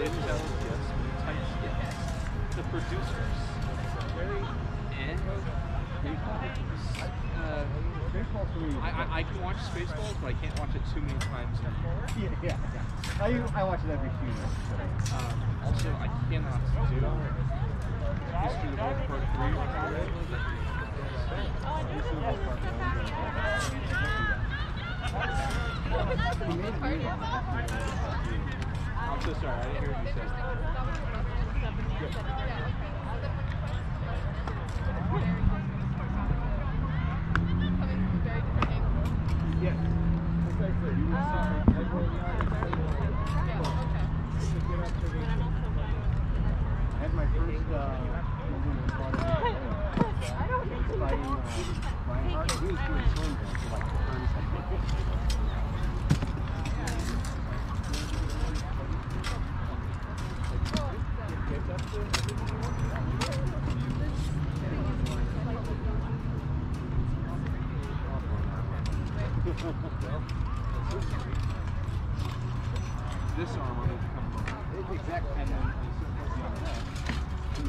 labeled as a yes, but it types yes. The producers, very I can watch Spaceballs, but I can't watch it too many times anymore. Yeah. I watch it every few minutes. Also, I cannot do History of the World Part 3. I'm so sorry, I didn't hear what you said. Yes. Okay, so you will see my paper. I had my first Reinhardt. He was doing swing for like 30 This arm will come from exactly, and then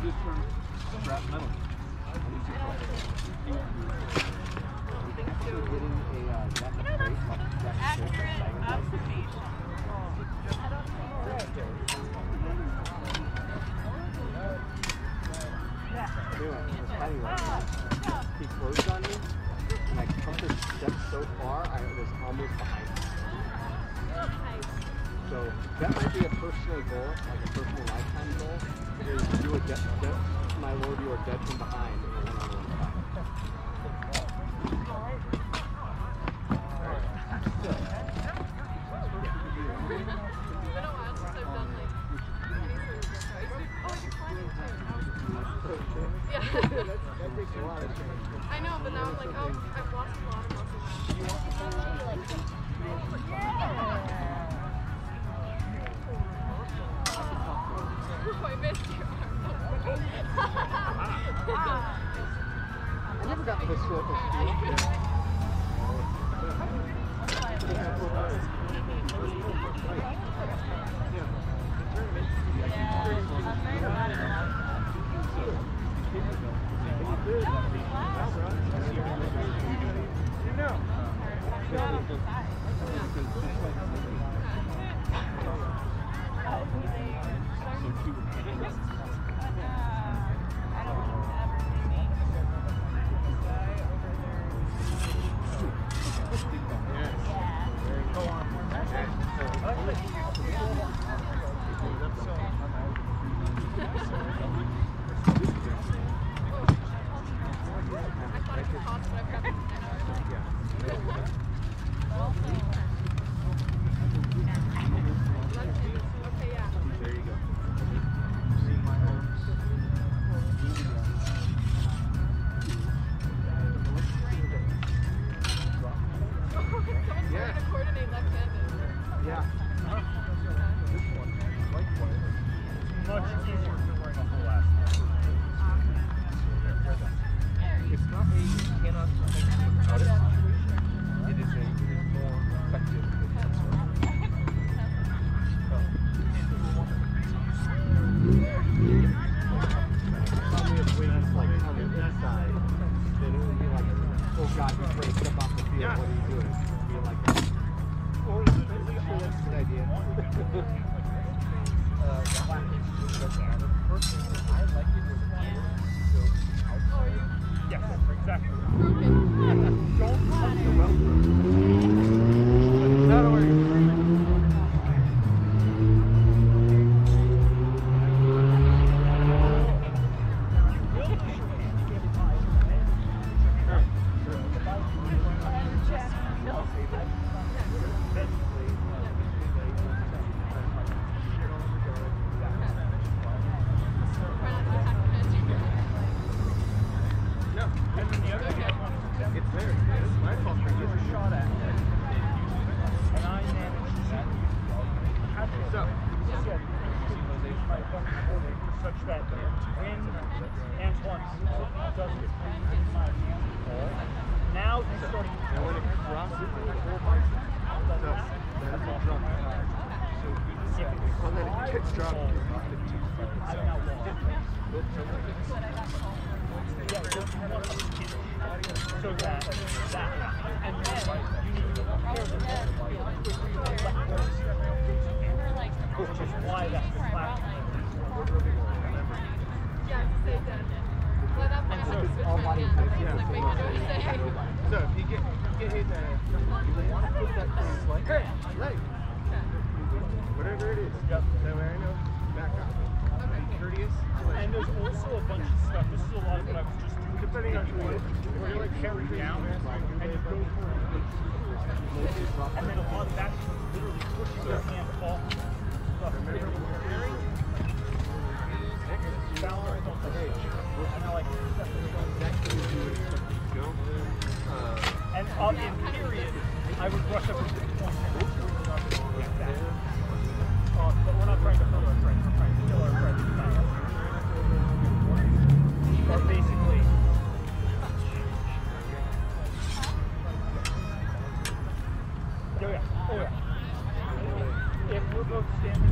this from scrap metal. He closed on me, and I jumped his step so far, I was almost behind him. So that might be a personal goal, like a personal lifetime goal, is to do a my lord, you are dead from behind in a one-on-one fight. So, I know, but now I'm like, oh, I've lost a lot of muscles. I missed you. I never got this sort of So if you get hit there, you want to put that thing like leg. Whatever it is. Yep. That way I know. Back up. Okay. Courteous. And there's also a bunch of stuff. This is a lot of what I was just doing. Depending on what you're like carry down and you go for it. And then a lot of that's literally pushing your hand off. Balance on the edge. And I like and on the period, I would brush up with the point. But we're not trying to kill our friends. We're trying to kill our friends. Or basically. Oh yeah. Oh yeah. If we're both standing happened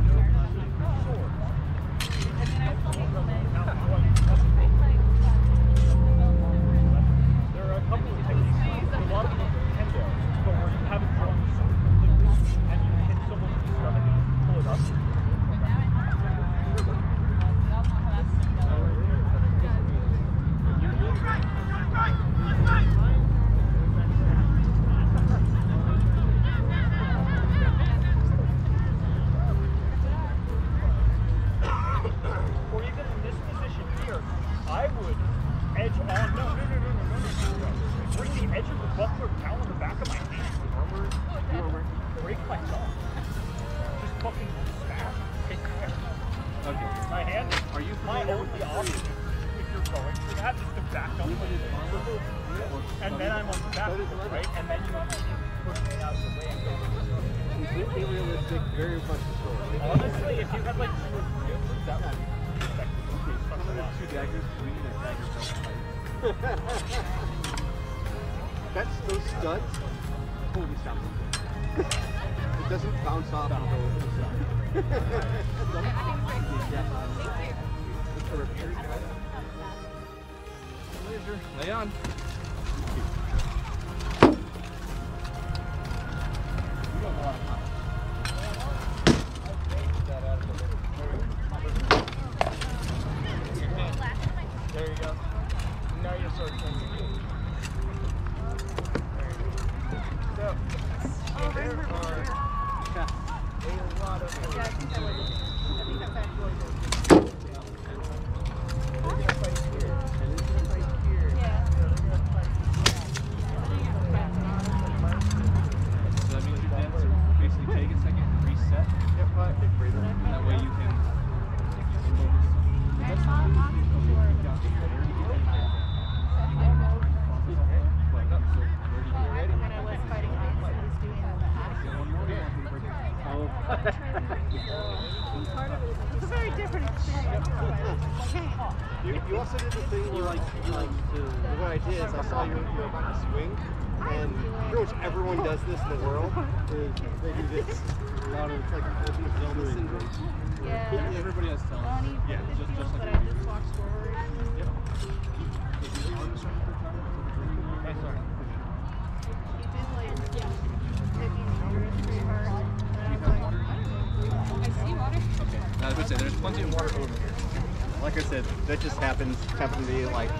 to be like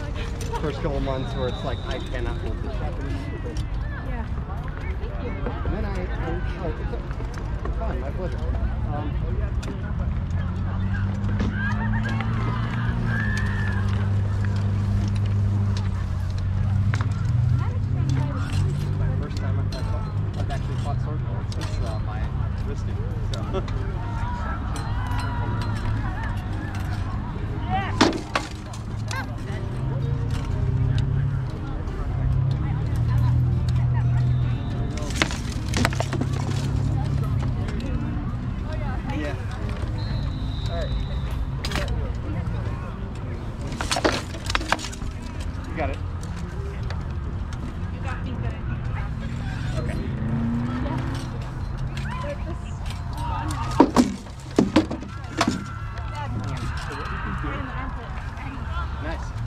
first couple months where it's like I cannot hold this up. Yeah. And then I like, it's fine, my pleasure. First time I've actually fought sword swords since my listing. So.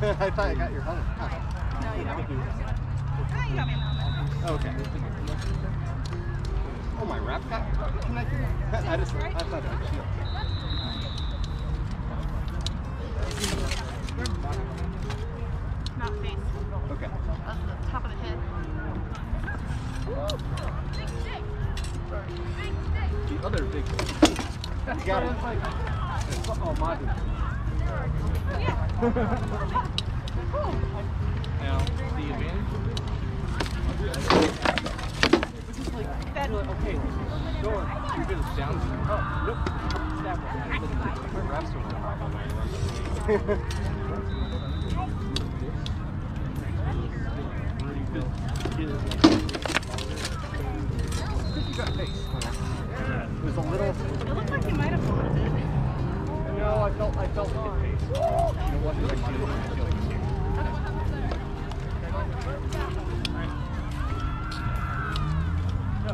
I thought I got your helmet. No, you got me. No, you got me helmet. Okay. Oh, my wrap got connected? I just thought that was shield. Not face. Okay. That's the top of the head. Big stick. Big stick. The other big stick. You got it. Oh, my goodness. Yeah. Cool. Now, the advantage of this, which is like that. Okay, door. You're gonna down. Oh, nope. Snap it. We're wraps on that. It was a little. It looked like you might have wanted it. No, I felt it hit face. You know what? It actually was a killing here. No.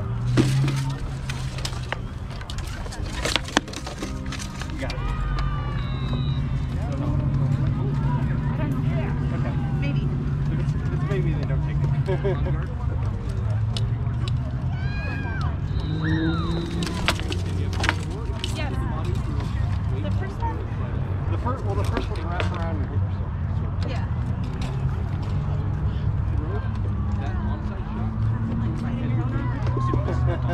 You got it. I don't know. Yeah. Okay. Maybe. If it's maybe, they don't take it. Well, the first one wraps around your ear, so. Yeah. That onside shot. I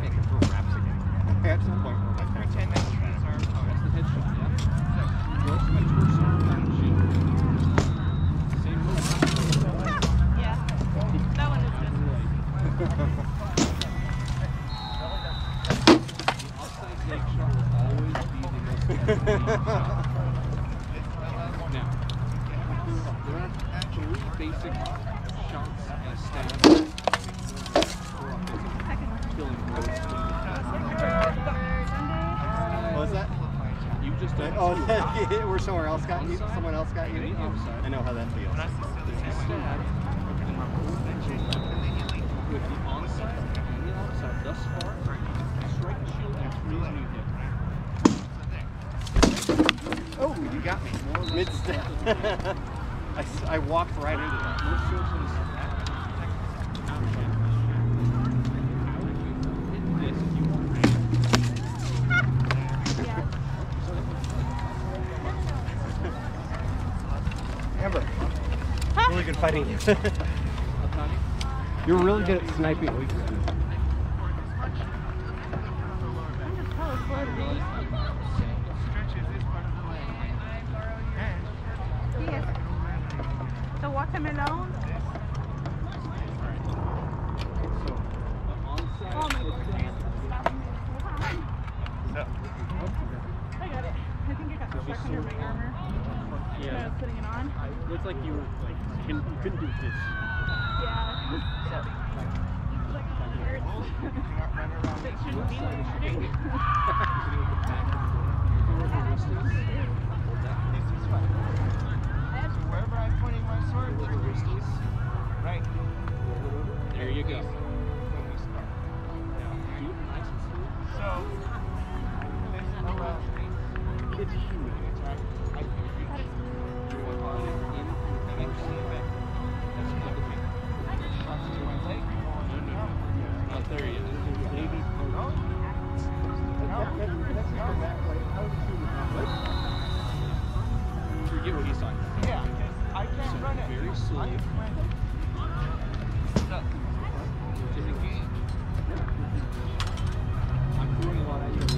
make it for wraps again. At some point, like pretend that's the headshot, yeah? Gross, my torso, shit. Same move. Yeah. That one is good. The outside leg shot will always be the most now, there are actually basic shots and stats for offensive killing modes. What was that? You just did. Oh, yeah, we're somewhere else got you. Someone else got you. I know how that feels. With the onside and the offside thus far, strike the shield and freeze new hit. Oh, you got me. Mid-step. I walked right into that. Amber, really good fighting. You're really good at sniping. Watermelon. Oh my goodness. I got it. I think I got stuck under my armor. Yeah. I was putting it on. It looked like you were like, you couldn't do this. Yeah. It's like weird. It shouldn't be like shooting. Wherever I'm pointing my sword, right. There you go. So, this is it's human. Not there yet. Maybe. No. Forget what he's on. Yeah, I can't run it. Very slow. I can run it. I'm doing a lot of it. This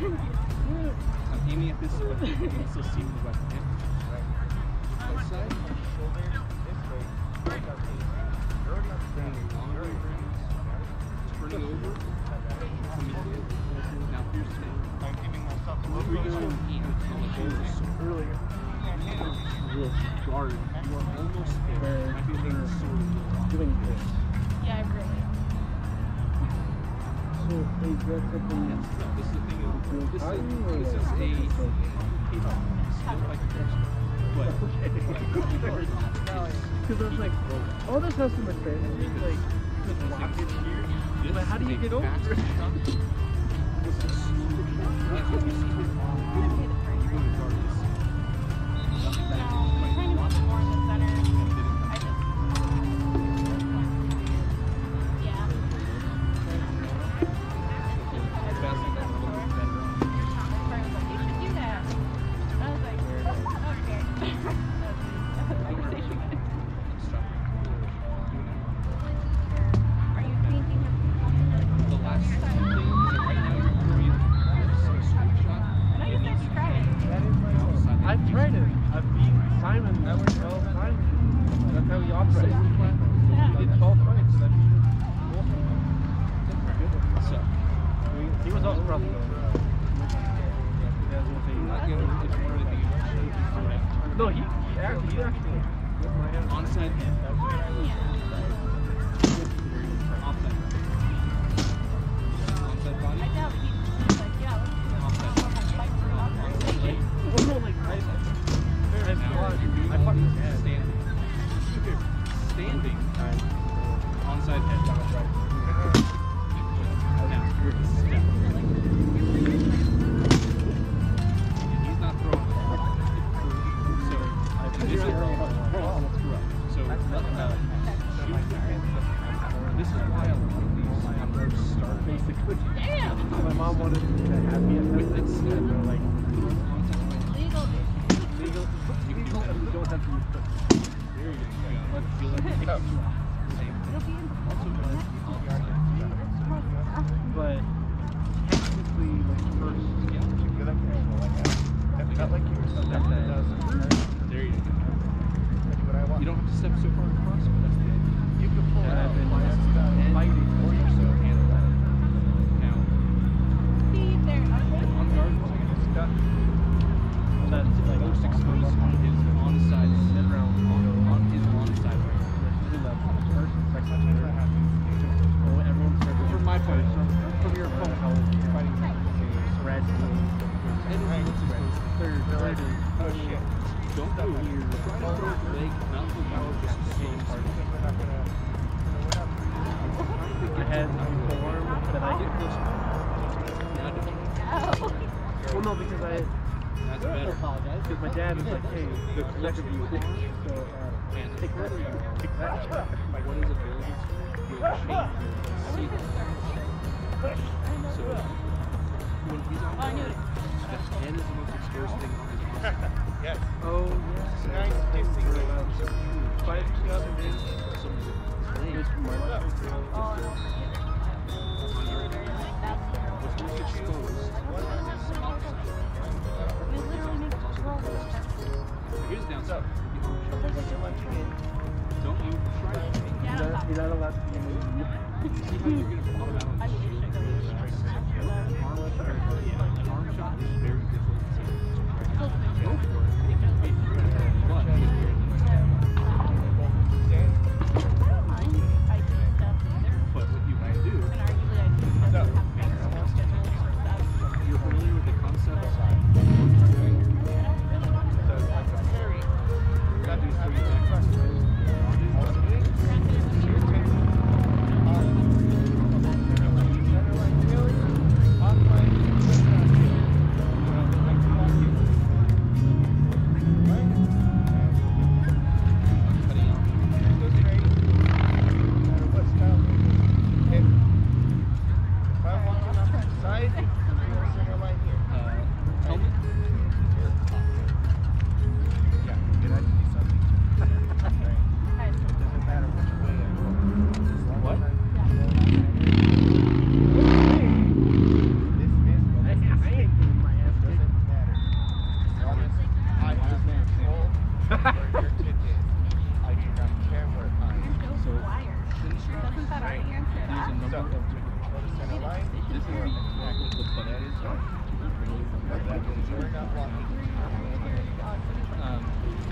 Aiming at this weapon, you can still see the weapon. Right side, shoulder, this way. You're already on the ground. Turning over. Now here's me. I'm giving myself a little bit of hand. Earlier. Your guard. You are almost there. I feel like you're doing this. Yeah, I really am. So, hey, that's a thing. This is the thing. Because I was like, oh, this has so much space. But how do you get over it?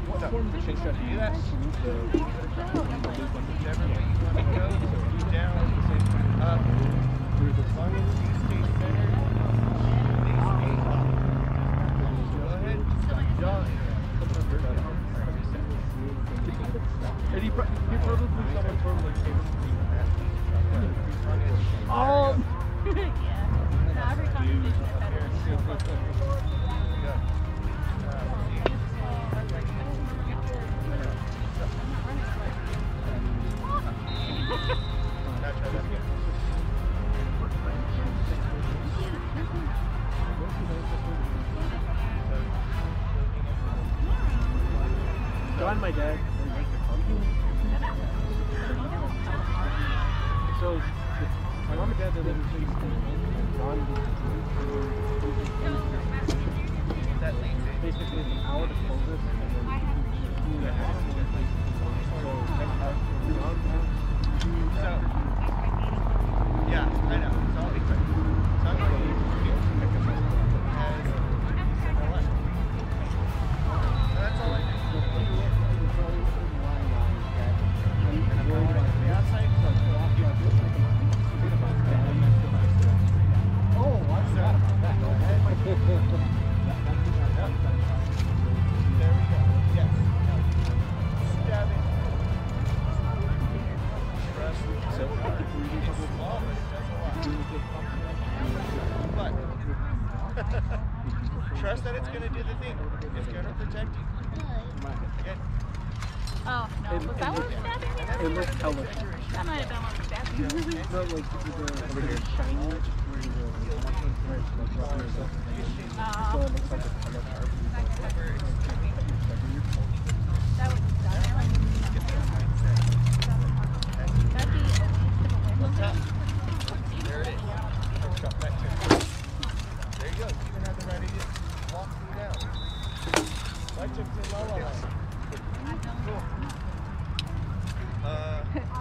What form of the chin strap do you ask? The loop on whichever way you want to go, so you down, the same thing up, through the funnel, you stay centered, they stay up. Go ahead, draw it, and he probably put someone toward like oh! Yeah. Not every conversation is better. John, my dad. So, my mom and dad, they live in Houston. Basically, all of the closest and then the animal in place. So, yeah, I know. It's all different. So, trust that it's going to do the thing. It's going to protect you. Again. Oh, no. Was that one stabbing me? It looked colorful. That might have been one stabbing me. No, like, over here, shiny. So it looks like a color card. That was done. That'd be a piece of a window. There it is. Chop that too. There you go, you even have the right idea. Walk through now. Right to the low line. Cool.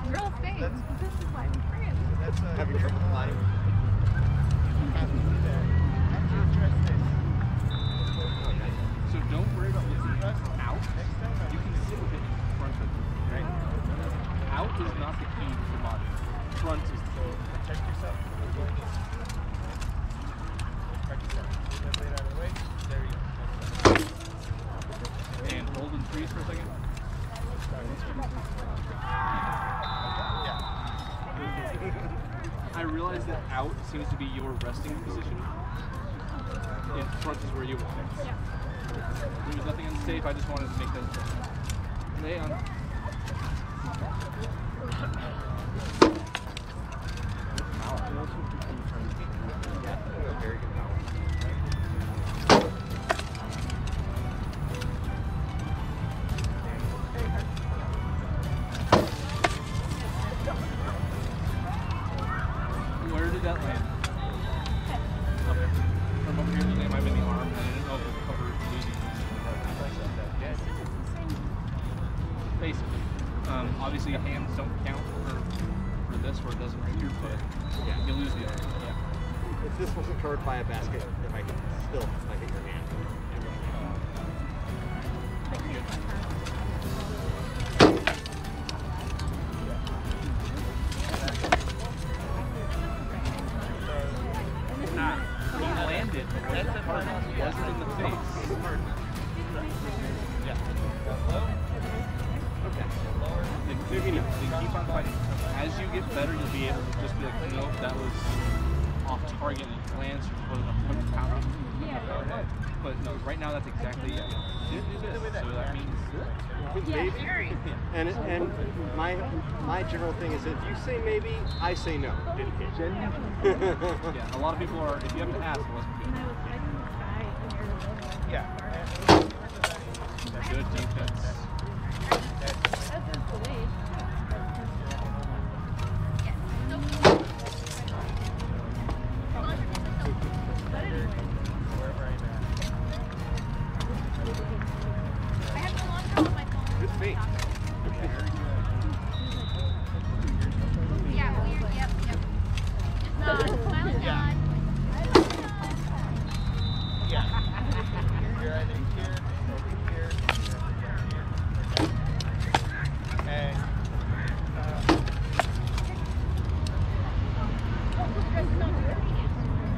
Real thing. This is like France. That's having trouble flying. You have to do that. You have to address this. So don't worry about losing trust. Out. Next time, you can sit with it in front of you, right? Out is not the key to the body. Front is the key. Protect yourself. Freeze for a second. Yeah. I realize that out seems to be your resting position. In front is where you want it. Yeah. There was nothing unsafe, I just wanted to make that decision. Lay on. Very good. That land? Up here. From up here, the name I'm in the arm, and I didn't know if it covered losing. Basically. Obviously, hands don't count for this, where it doesn't hurt your foot. Yeah, you lose the arm. Yeah. If this wasn't covered by a basket, if I could still, if I hit your hand. As you get better, you'll be able to just be like, nope, that was off target and it lands for 100 pounds. But no, right now that's exactly it. So that means maybe. And my general thing is if you say maybe, I say no. Didn't hit. Yeah, a lot of people are, if you have to ask, it wasn't good. Yeah. Good defense. Yeah.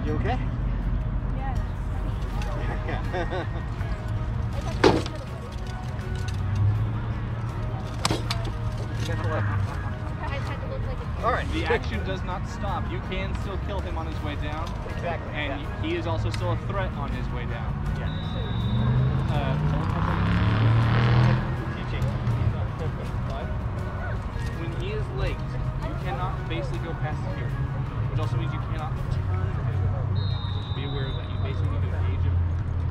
You okay? Yeah. Yeah. Alright, the action does not stop. You can still kill him on his way down. Exactly. And yeah. He is also still a threat on his way down. Yeah. When he is late, you cannot basically go past here. Which also means you cannot turn him. Just be aware of that. You basically need to engage him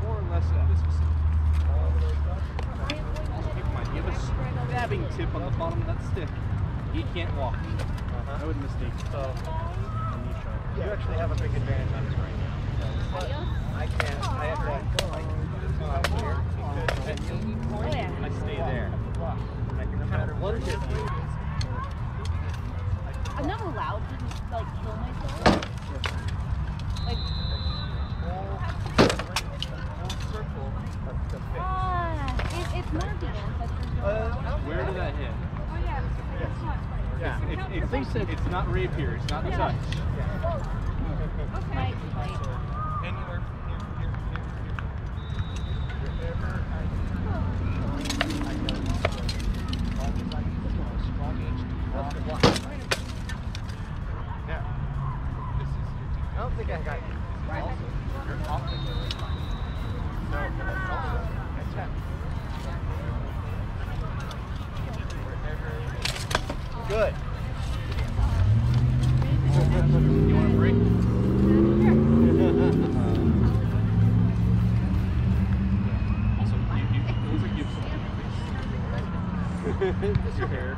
more or less in this vicinity. Also keep in mind, you have a stabbing tip on the bottom of that stick. He can't walk. I would mistake. So, you actually have a big advantage on this right now. But I can't. I have to go out here because at any point I stay there. I can no matter what it is. I'm not allowed to just like kill myself. Like whole circle. It's not the ancestors. Where did that hit? Oh yeah. Yeah, it's not rape here, it's not touch. Yeah. Okay. Right. Anywhere from here, wherever I know strong edge to I don't think I got it. You're off the way. So, good. You want a break? Also, it looks like you have something in your face. Just your hair.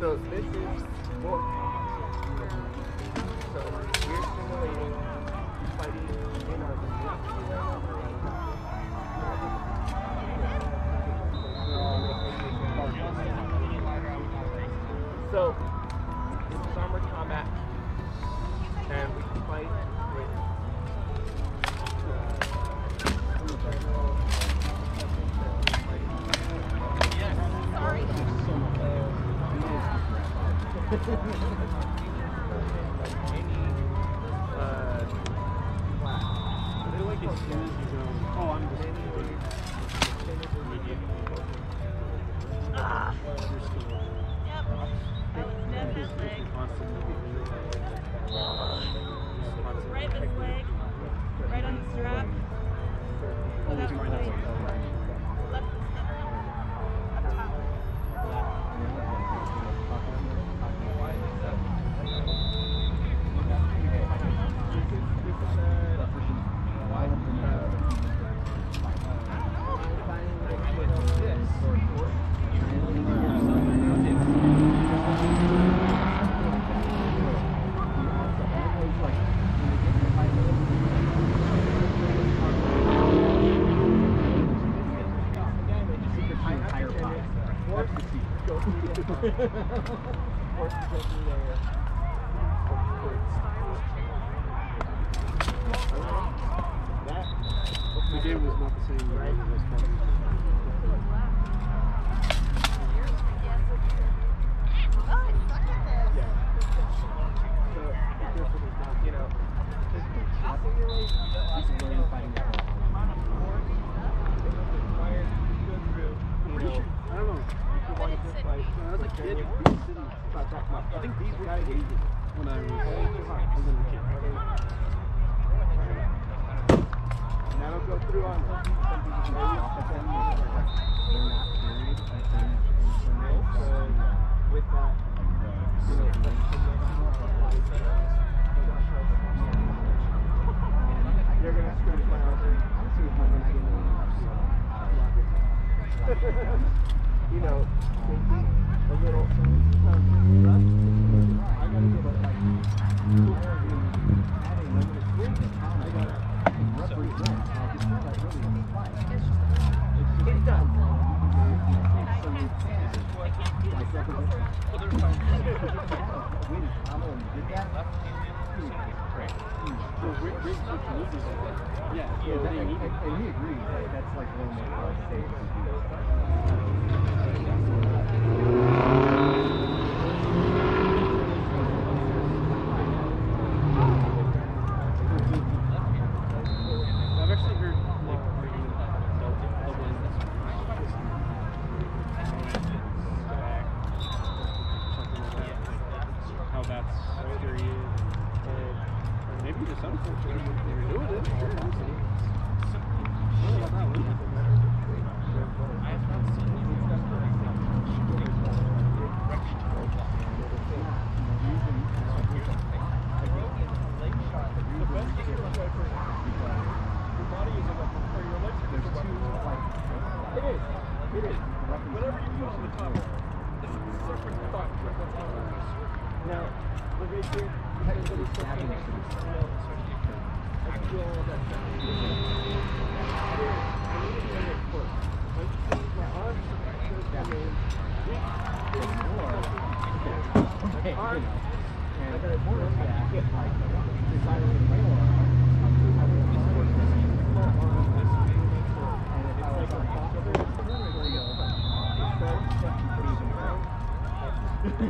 So this is what we're simulating fighting in our community. So this is armored combat, and we can fight with general. Like any class. So they like as soon as you go, oh, I'm just doing it. Right this leg. Right on the strap. Without the weight. The game was not the same right as this I think these were hated when I was a little kid. And that'll go through on with that, you're going to screw my house. You know, a little I gotta give up like adding limited swings I gotta represent it's not like really applied. It does. So you can like represent win Amo and did that so Rick switch loses yeah, and he agrees, like that's like one of our states.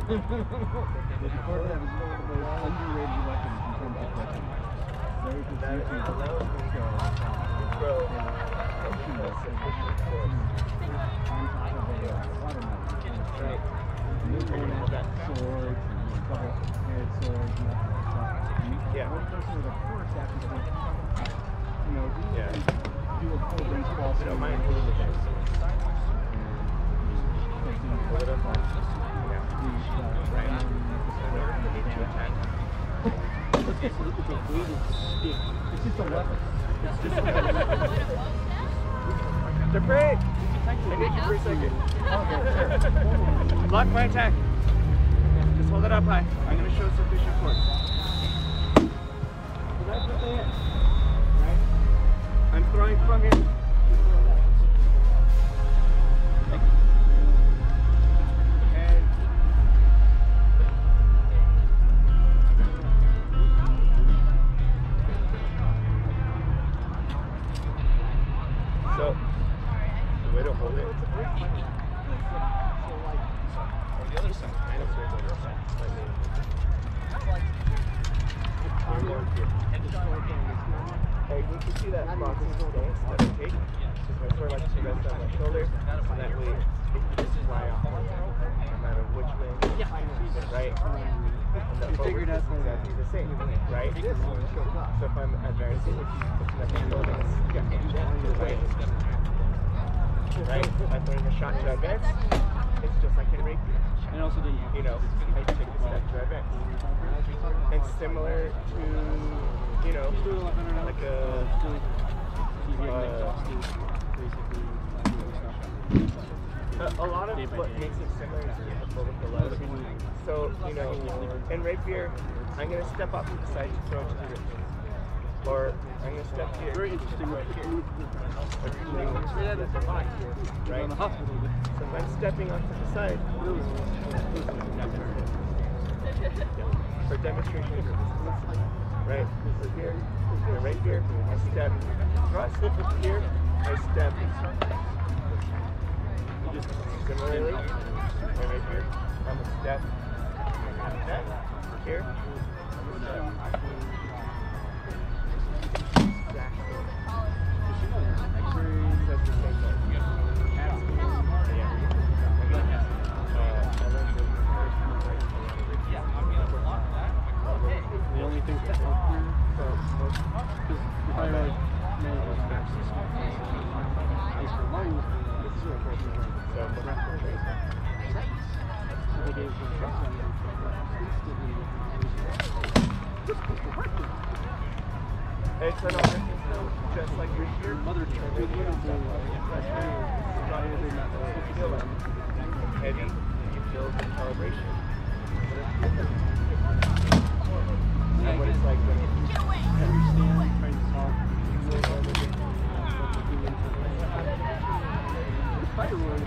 It's just a weapon. The break! I need you for a second. Okay, sure. Block my attack. Just hold it up high. I'm going to show sufficient force. So that's what they are. Right? I'm throwing from here. I'm going to step off to the side to throw it to the roof. Or I'm going to step here. Very interesting right here. Right? So if I'm stepping off to the side, for demonstration purposes. Right? This is here. And right here, I step across. Here, I step. Just similarly. And right here, I'm going to step. Here. The only thing that's up here, because if I it's an original, just like your sheer mother trick. Heavy, you build the calibration. And what it's like when you understand, trying to solve, you will learn everything from the human perspective. Firewood,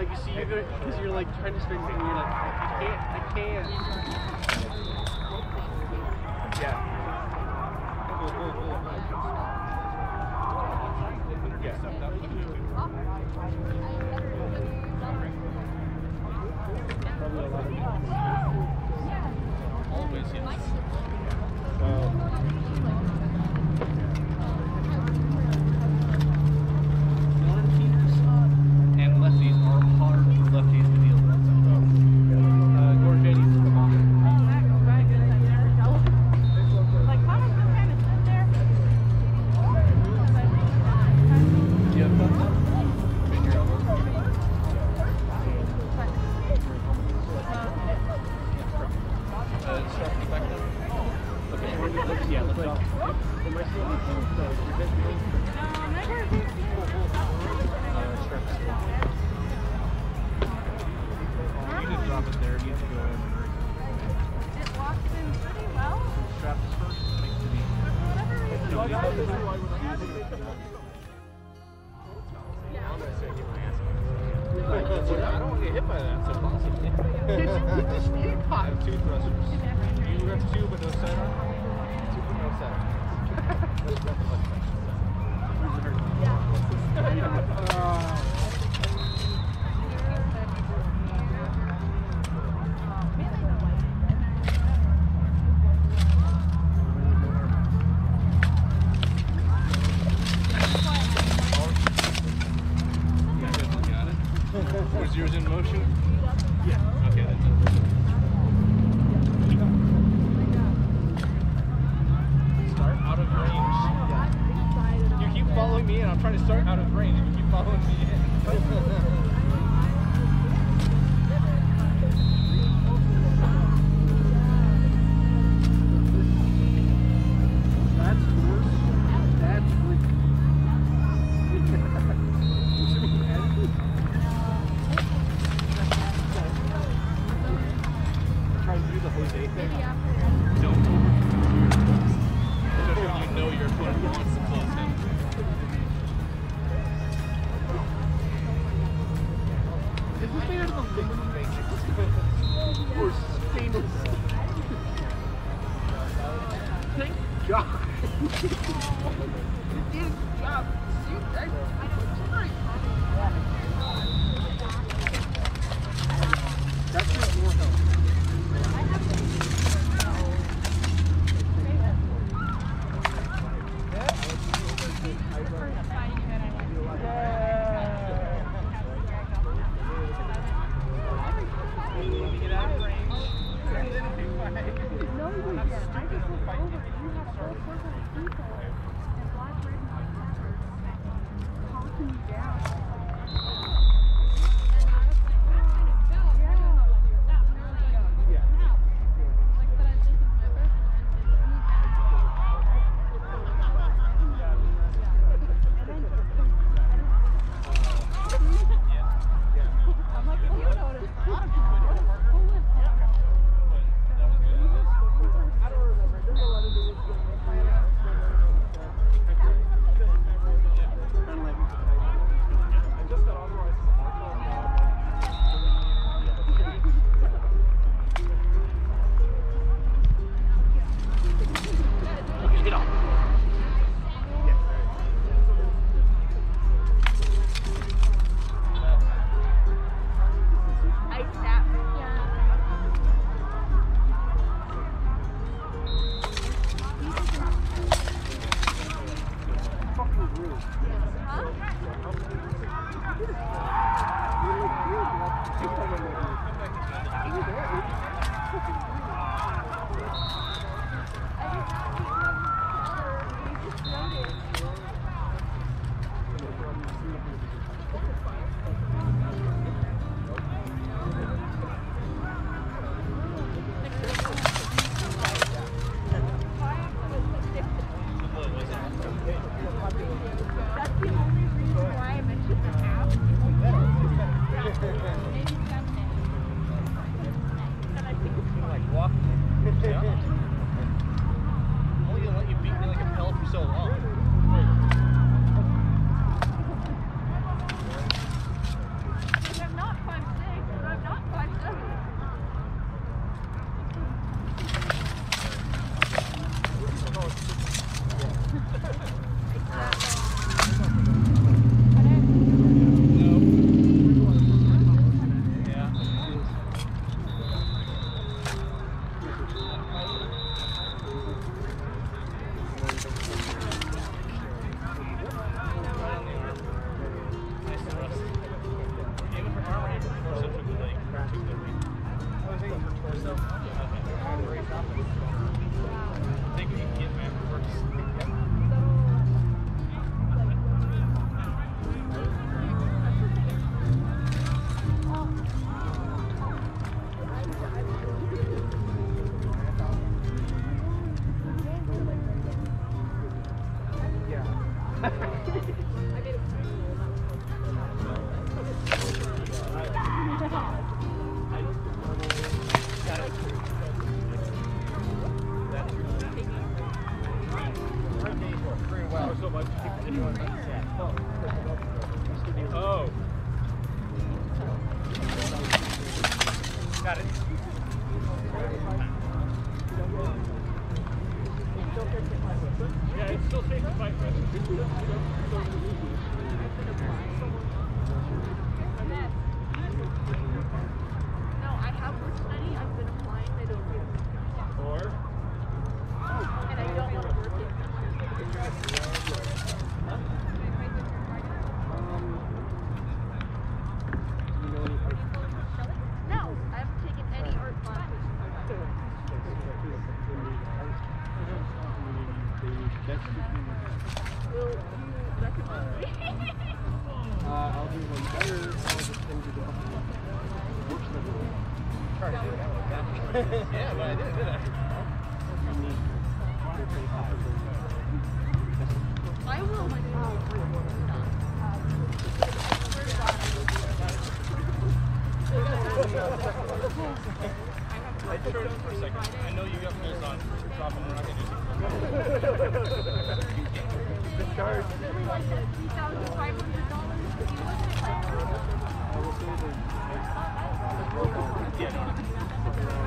Like, you see, because you're like trying to string something, you're like, I can't. Yeah. Cool. Yeah. Yeah. Always, yes.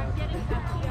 I'm getting that.